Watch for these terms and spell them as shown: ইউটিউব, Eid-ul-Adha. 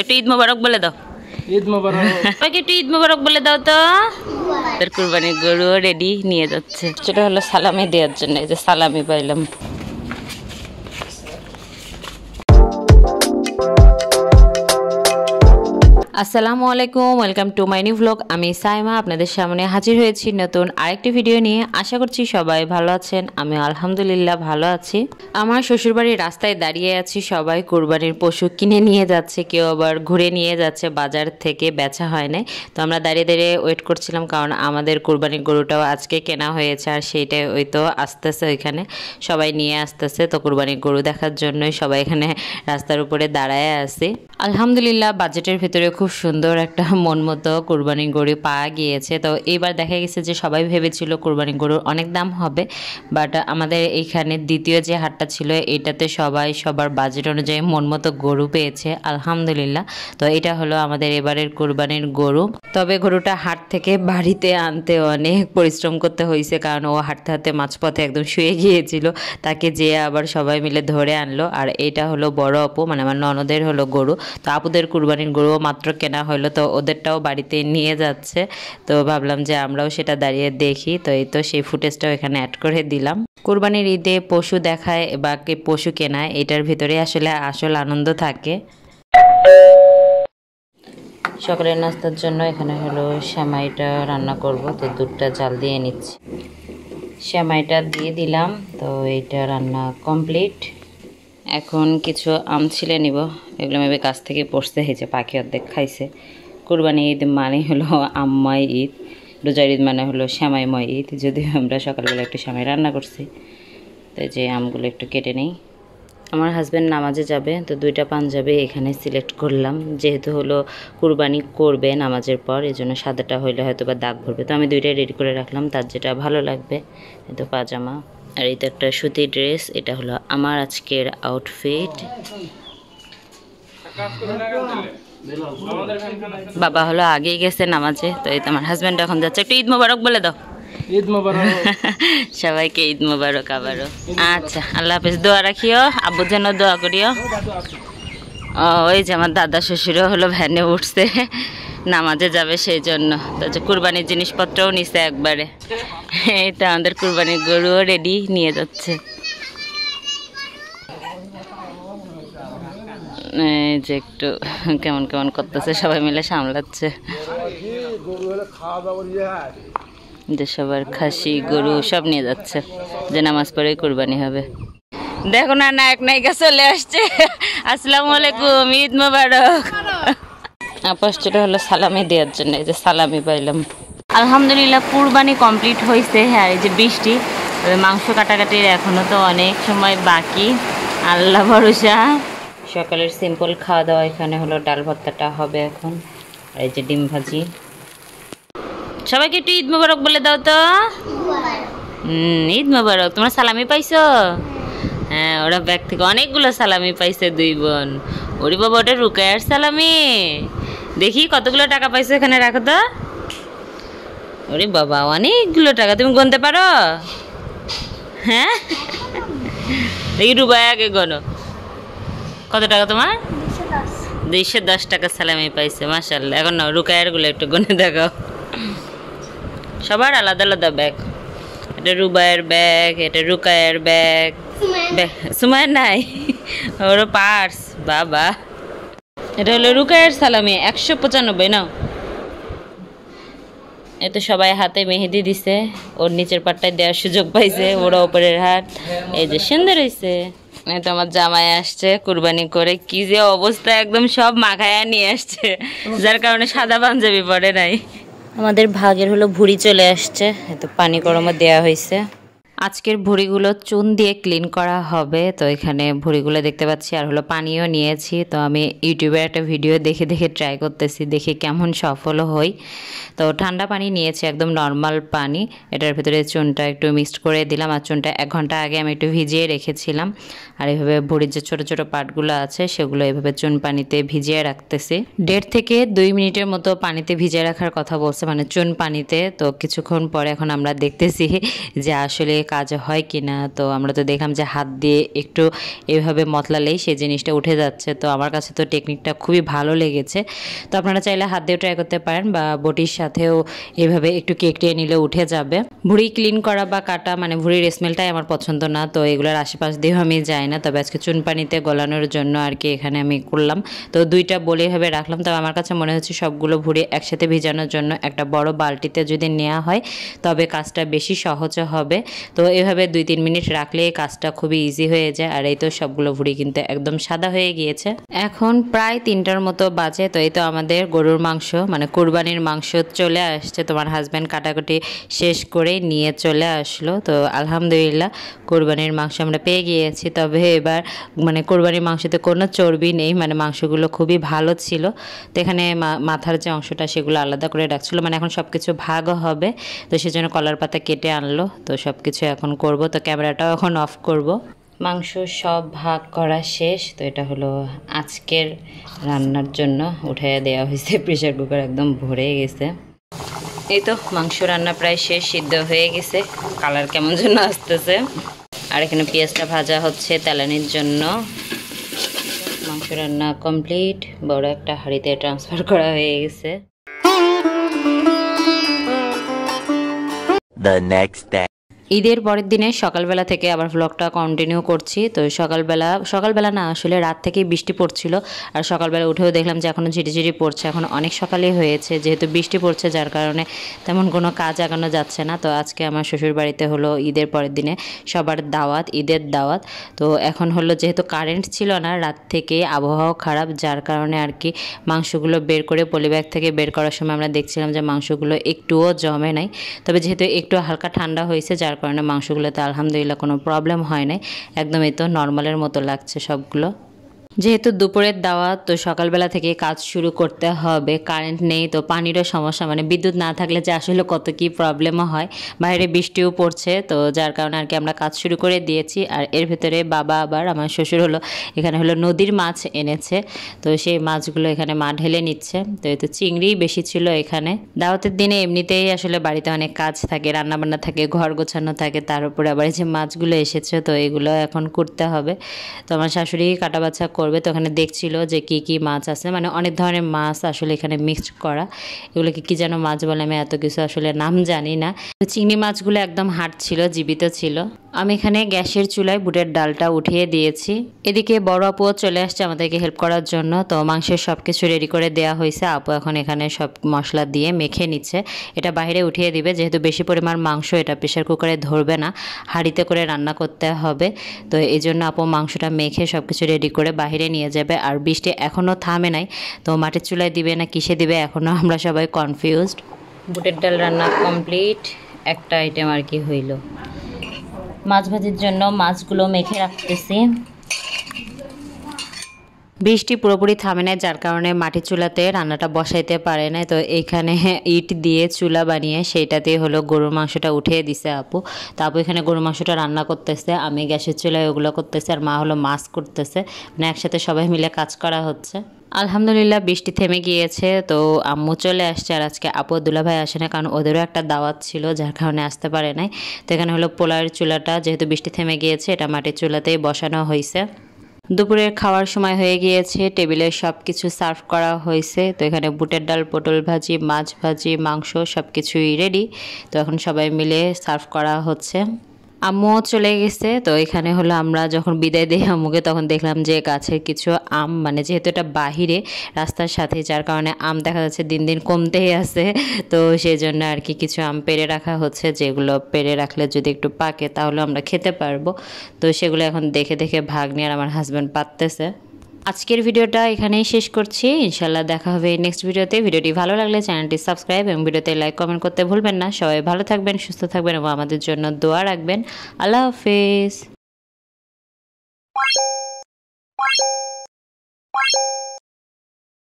আচ্ছা একটু ঈদ মোবারক বলে দাও। ঈদ মোবারক। বাকি একটু ঈদ মোবারক বলে দাও তো। তার কুরবানির গরু রেডি নিয়ে যাচ্ছে। সেটা হলো সালামি দেওয়ার জন্য। এই যে সালামি পাইলাম। আসসালামু আলাইকুম, welcome to my new blog. আমি সাইমা, আপনাদের সামনে হাজির হয়েছি নতুন আরেকটি ভিডিও নিয়ে। আশা করছি সবাই ভালো আছেন। আমি আলহামদুলিল্লাহ ভালো আছি। আমার শ্বশুরবাড়ির রাস্তায় দাঁড়িয়ে আছি, সবাই কুরবানির পশু কিনে নিয়ে যাচ্ছে, কেউ আবার ঘুরে নিয়ে যাচ্ছে, বাজার থেকে বেচা হয় না। তো আমরা দাঁড়িয়ে দাঁড়িয়ে ওয়েট করছিলাম, কারণ আমাদের কুরবানির গরুটাও আজকে কেনা হয়েছে, আর সেইটাই ওই তো আসতেছে, ওইখানে সবাই নিয়ে আসতেছে। তো কুরবানির গরু দেখার জন্যই সবাই এখানে রাস্তার উপরে দাঁড়ায় আছে। আলহামদুলিল্লাহ বাজেটের ভিতরে খুব সুন্দর একটা মন মতো কুরবানির গরু পাওয়া গিয়েছে। তো এইবার দেখা গেছে যে সবাই ভেবেছিল কুরবানির গরুর অনেক দাম হবে, বাট আমাদের এইখানে দ্বিতীয় যে হাটটা ছিল এটাতে সবাই সবার বাজেট অনুযায়ী মন মতো গরু পেয়েছে আলহামদুলিল্লাহ। তো এটা হলো আমাদের এবারের কুরবানির গরু। তবে গরুটা হাট থেকে বাড়িতে আনতে অনেক পরিশ্রম করতে হয়েছে, কারণ ও হাঁটতে হাঁটতে মাঝপথে একদম শুয়ে গিয়েছিল, তাকে যেয়ে আবার সবাই মিলে ধরে আনলো। আর এটা হলো বড় আপু, মানে আমার ননদের হলো গরু। তো আপুদের কুরবানির গরু মাত্র কেনা হলো, তো ওদেরটাও বাড়িতে নিয়ে যাচ্ছে। তো ভাবলাম যে আমরাও সেটা দাঁড়িয়ে দেখি। তো এই তো সেই ফুটেজটাও এখানে অ্যাড করে দিলাম। কুরবানির ঈদে পশু দেখায় বা পশু কেনায়, এটার ভিতরে আসলে আসল আনন্দ থাকে। সকালের নাস্তার জন্য এখানে হলো সেমাইটা রান্না করব। তো দুধটা জাল দিয়ে নিচ্ছি, সেমাইটা দিয়ে দিলাম। তো এইটা রান্না কমপ্লিট। এখন কিছু আম ছিলে নিব, এগুলো মেবে কাছ থেকে পড়তে হয়েছে, পাখি অর্ধেক খাইছে। কুরবানি ঈদ মানে হলো আম্মাই ঈদ, রোজার ঈদ মানে হলো শ্যামাইময় ঈদ। যদিও আমরা সকালবেলা একটু শ্যামাই রান্না করছি। তো যে আমগুলো একটু কেটে নেই। আমার হাজব্যান্ড নামাজে যাবে, তো দুইটা পাঞ্জাবি এখানে সিলেক্ট করলাম, যেহেতু হলো কুরবানি করবে নামাজের পর, এই জন্য সাদাটা হইলে হয়তো বা দাগ ভরবে। তো আমি দুইটাই রেডি করে রাখলাম, তার যেটা ভালো লাগবে। তো পাজামা আর এটা একটা সুতি ড্রেস। এটা হলো আমার আজকের আউটফিট। বাবা হলো আগেই গেছে নামাজে, তো এই আমার হাজব্যান্ড এখন যাচ্ছে। একটু ঈদ মোবারক বলে দাও। ঈদ মোবারক সবাইকে, ঈদ মোবারক আবারও। আচ্ছা আল্লাহ হাফেজ, দোয়া রাখিও, আব্বুর জন্য দোয়া করিও। ওই যে আমার দাদা শ্বশুরও হলো ভ্যানে উঠছে, নামাজে যাবে সেই জন্য। তো যে কুরবানির জিনিসপত্রও নিছে একবারে। এইটা আমাদের কুরবানির গরুও রেডি নিয়ে যাচ্ছে। এই যে একটু কেমন কেমন করতেছে, সবাই মিলে সামলাচ্ছে। যে সবার খাসি গরু সব নিয়ে যাচ্ছে, যে নামাজ পড়েই কুরবানি হবে। দেখো না, নায়ক নায়িকা চলে আসছে। আসসালামু আলাইকুম, ঈদ মোবারক। আপসটা হলো সালামি দেওয়ার জন্য। এই যে সালামি পাইলাম। আলহামদুলিল্লাহ কুরবানি কমপ্লিট হয়েছে। হ্যাঁ, এই যে বৃষ্টি, মাংস কাটাকাটির এখনও তো অনেক সময় বাকি, আল্লাহ ভরসা। সকালের সিম্পল খাওয়া দাওয়া। এখানে হলো ডাল ভর্তাটা হবে এখন, আর এই যে ডিম ভাজি। সবাইকে একটু ঈদ মোবারক বলে দাও তো। ঈদ মোবারক। তোমরা সালামি পাইছো? হ্যাঁ, ওরা ব্যাগ থেকে অনেকগুলো সালামি পাইছে দুই বোন। ওরে বাবা, ওটা রুকায়ার সালামি। দেখি কতগুলো টাকা পাইছো, এখানে রাখো তো। ওরে বাবা, অনেকগুলো টাকা। তুমি গুনতে পারো? হ্যাঁ, দেখি রুবাই আগে গনো। কত টাকা তোমার? 210 টাকা সালামি পাইছে, মাশাআল্লাহ। এখন নাও রুকায়ার গুলো একটু গুনে দেখো। সবার আলাদা আলাদা ব্যাগ। এটা রুবায়ের ব্যাগ, এটা রুকায়ের ব্যাগ। সুমাই নাই, ওর পার্স। বাবা, এটা হলো রুকায়ের সালামি, 195। নাও। এতে সবাই হাতে মেহেদি দিছে, ওর নিচের পাটটায় দেওয়ার সুযোগ পাইছে, ওরা ওপরের হাত। এই যে সুন্দর হয়েছে। তো আমার জামাই আসছে কুরবানি করে, কি যে অবস্থা, একদম সব মাখায়া নিয়ে আসছে, যার কারণে সাদা পাঞ্জাবি পরে নাই। আমাদের ভাগের হলো ভুঁড়ি চলে আসছে, এত পানি গরমে দেওয়া হয়েছে। আজকের ভুঁড়িগুলো চুন দিয়ে ক্লিন করা হবে। তো এখানে ভুঁড়িগুলো দেখতে পাচ্ছি, আর হলো পানিও নিয়েছি। তো আমি ইউটিউবে একটা ভিডিও দেখে দেখে ট্রাই করতেছি, দেখি কেমন সফল হই। তো ঠান্ডা পানি নিয়েছি, একদম নর্মাল পানি। এটার ভিতরে চুনটা একটু মিক্সড করে দিলাম, আর চুনটা 1 ঘন্টা আগে আমি একটু ভিজিয়ে রেখেছিলাম। আর এভাবে ভুঁড়ির যে ছোটো ছোটো পাটগুলো আছে সেগুলো এভাবে চুন পানিতে ভিজিয়ে রাখতেছি। 1.5 থেকে 2 মিনিটের মতো পানিতে ভিজিয়ে রাখার কথা বলছে, মানে চুন পানিতে। তো কিছুক্ষণ পরে এখন আমরা দেখতেছি যে আসলে কাজ হয় কি না। তো আমরা তো দেখলাম যে হাত দিয়ে একটু এভাবে মতলালেই সেই জিনিসটা উঠে যাচ্ছে। তো আমার কাছে তো টেকনিকটা খুবই ভালো লেগেছে। তো আপনারা চাইলে হাত দিয়ে ট্রাই করতে পারেন বা বটির সাথেও এভাবে একটু কেকটিয়ে নিলে উঠে যাবে। ভুঁড়ি ক্লিন করা বা কাটা মানে ভুঁড়ির স্মেলটাই আমার পছন্দ না, তো এগুলোর আশেপাশ দিয়েও আমি যাই না। তবে আজকে চুন পানিতে গলানোর জন্য আর কি এখানে আমি করলাম। তো দুইটা বলে এভাবে রাখলাম। তবে আমার কাছে মনে হচ্ছে সবগুলো ভুঁড়ি একসাথে ভিজানোর জন্য একটা বড় বালতিতে যদি নেওয়া হয় তবে কাজটা বেশি সহজ হবে। তো এভাবে 2-3 মিনিট রাখলে কাজটা খুবই ইজি হয়ে যায়। আর এই তো সবগুলো ভুঁড়ি কিন্তু একদম সাদা হয়ে গিয়েছে। এখন প্রায় 3টার মতো বাজে। তো এই তো আমাদের গরুর মাংস মানে কুরবানির মাংস চলে আসছে। তোমার হাজব্যান্ড কাটাকুটি শেষ করে নিয়ে চলে আসলো। তো আলহামদুলিল্লাহ কুরবানির মাংস আমরা পেয়ে গিয়েছি। তবে এবার মানে কুরবানির মাংসতে কোনো চর্বি নেই, মানে মাংসগুলো খুবই ভালো ছিল। তো এখানে মাথার যে অংশটা সেগুলো আলাদা করে রাখছিলো, মানে এখন সব কিছু ভাগ হবে। তো সেজন্য কলার পাতা কেটে আনলো। তো সব কিছু এখন করব। তো ক্যামেরাটাও এখন অফ করব। মাংস সব ভাগ করা শেষ। তো এটা হলো আজকের রান্নার জন্য উঠে দেওয়া হয়েছে। প্রেশার কুকার একদম ভরে গেছে। এই তো মাংস রান্না প্রায় শেষ, সিদ্ধ হয়ে গেছে। কালার কেমন যেন আসতেছে। আর এখানে পেঁয়াজটা ভাজা হচ্ছে তেলানির জন্য। মাংস রান্না কমপ্লিট, বড় একটা হাঁড়িতে ট্রান্সফার করা হয়ে গেছে। The next day. ঈদের পরের দিনে সকালবেলা থেকে আবার ভ্লগটা কন্টিনিউ করছি। তো সকালবেলা না, আসলে রাত থেকেই বৃষ্টি পড়ছিল। আর সকালবেলা উঠেও দেখলাম যে এখনও ঝিরিঝিরি পড়ছে। এখন অনেক সকালেই হয়েছে, যেহেতু বৃষ্টি পড়ছে যার কারণে তেমন কোনো কাজ আগানো যাচ্ছে না। তো আজকে আমার শ্বশুর বাড়িতে হলো ঈদের পরের দিনে সবার দাওয়াত, ঈদের দাওয়াত। তো এখন হলো যেহেতু কারেন্ট ছিল না রাত থেকে, আবহাওয়া খারাপ, যার কারণে আর কি মাংসগুলো বের করে পলিব্যাগ থেকে বের করার সময় আমরা দেখছিলাম যে মাংসগুলো একটুও জমে নাই। তবে যেহেতু একটু হালকা ঠান্ডা হয়েছে যার কারণে মাংসগুলোতে আলহামদুলিল্লাহ কোনো প্রবলেম হয় নাই। একদমই তো নর্মালের মতো লাগছে সবগুলো। যেহেতু দুপুরের দাওয়াত তো সকালবেলা থেকে কাজ শুরু করতে হবে। কারেন্ট নেই, তো পানিরও সমস্যা, মানে বিদ্যুৎ না থাকলে যে আসলে কত কী প্রবলেমও হয়। বাইরে বৃষ্টিও পড়ছে, তো যার কারণে আর কি আমরা কাজ শুরু করে দিয়েছি। আর এর ভেতরে বাবা আবার আমার শ্বশুর হলো এখানে হলো নদীর মাছ এনেছে। তো সেই মাছগুলো এখানে মা ঢেলে নিচ্ছে। তো এই তো চিংড়ি বেশি ছিল এখানে। দাওয়াতের দিনে এমনিতেই আসলে বাড়িতে অনেক কাজ থাকে, রান্নাবান্না থাকে, ঘর গোছানো থাকে, তার উপরে আবার যে মাছগুলো এসেছে তো এগুলো এখন করতে হবে। তো আমার শাশুড়ি কাটা বাছা করবে। তো ওখানে দেখছিল যে কি মাছ আছে, মানে অনেক ধরনের মাছ আসলে এখানে মিক্সড করা। এগুলোকে কি যেন মাছ বলে আমি এত কিছু আসলে নাম জানি না। তো চিংড়ি মাছগুলো একদম হাঁটছিল, জীবিত ছিল। আমি এখানে গ্যাসের চুলায় বুটের ডালটা উঠিয়ে দিয়েছি। এদিকে বড় আপুও চলে আসছে আমাদেরকে হেল্প করার জন্য। তো মাংসের সব কিছু রেডি করে দেওয়া হয়েছে। আপু এখন এখানে সব মশলা দিয়ে মেখে নিচ্ছে। এটা বাইরে উঠিয়ে দিবে, যেহেতু বেশি পরিমাণ মাংস এটা প্রেশার কুকারে ধরবে না, হাঁড়িতে করে রান্না করতে হবে। তো এই জন্য আপু মাংসটা মেখে সব কিছু রেডি করে বাইরে নিয়ে যাবে। আর বৃষ্টি এখনও থামে নাই, তো মাটির চুলায় দিবে না কিসে দিবে এখনও আমরা সবাই কনফিউজড। বুটের ডাল রান্না কমপ্লিট, একটা আইটেম আর কি হইল। মাছ ভাজির জন্য মাছগুলো মেখে রাখতেছি। বৃষ্টি পুরোপুরি থামে নাই যার কারণে মাটির চুলাতে রান্নাটা বসাইতে পারে নাই। তো এইখানে ইট দিয়ে চুলা বানিয়ে সেইটাতেই হলো গরুর মাংসটা উঠিয়ে দিছে আপু। তারপর এখানে গরুর মাংসটা রান্না করতেছে, আমি গ্যাসের চুলায় ওগুলো করতেছে, আর মা হলো মাছ করতেছে। মানে একসাথে সবাই মিলে কাজ করা হচ্ছে। আলহামদুলিল্লাহ বৃষ্টি থেমে গিয়েছে। তো আম্মু চলে আসছে। আর আজকে আপু দুলাভাই আসে না, কারণ ওদেরও একটা দাওয়াত ছিল যার কারণে আসতে পারে নাই। তো এখানে হলো পোলার চুলাটা যেহেতু বৃষ্টি থেমে গিয়েছে এটা মাটির চুলাতেই বসানো হয়েছে। দুপুরের খাওয়ার সময় হয়ে গিয়েছে, টেবিলে সব কিছু সার্ভ করা হয়েছে। তো এখানে বুটের ডাল, পটল ভাজি, মাছ ভাজি, মাংস সব কিছুই রেডি। তো এখন সবাই মিলে সার্ভ করা হচ্ছে। আম্মুও চলে গেছে। তো এখানে হলো আমরা যখন বিদায় দিই আম্মুকে তখন দেখলাম যে গাছের কিছু আম, মানে যেহেতু এটা বাহিরে রাস্তার সাথে যার কারণে আম দেখা যাচ্ছে দিন দিন কমতেই আছে। তো সেই জন্য আর কি কিছু আম পেড়ে রাখা হচ্ছে, যেগুলো পেড়ে রাখলে যদি একটু পাকে তাহলে আমরা খেতে পারবো। তো সেগুলো এখন দেখে দেখে ভাগ্নি আর আমার হাজব্যান্ড পাততেছে। আজকের ভিডিওটা এখানেই শেষ করছি। ইনশাল্লাহ দেখা হবে নেক্সট ভিডিওতে। ভিডিওটি ভালো লাগলে চ্যানেলটি সাবস্ক্রাইব এবং ভিডিওতে লাইক কমেন্ট করতে ভুলবেন না। সবাই ভালো থাকবেন, সুস্থ থাকবেন এবং আমাদের জন্য দোয়া রাখবেন। আল্লাহ হাফেজ।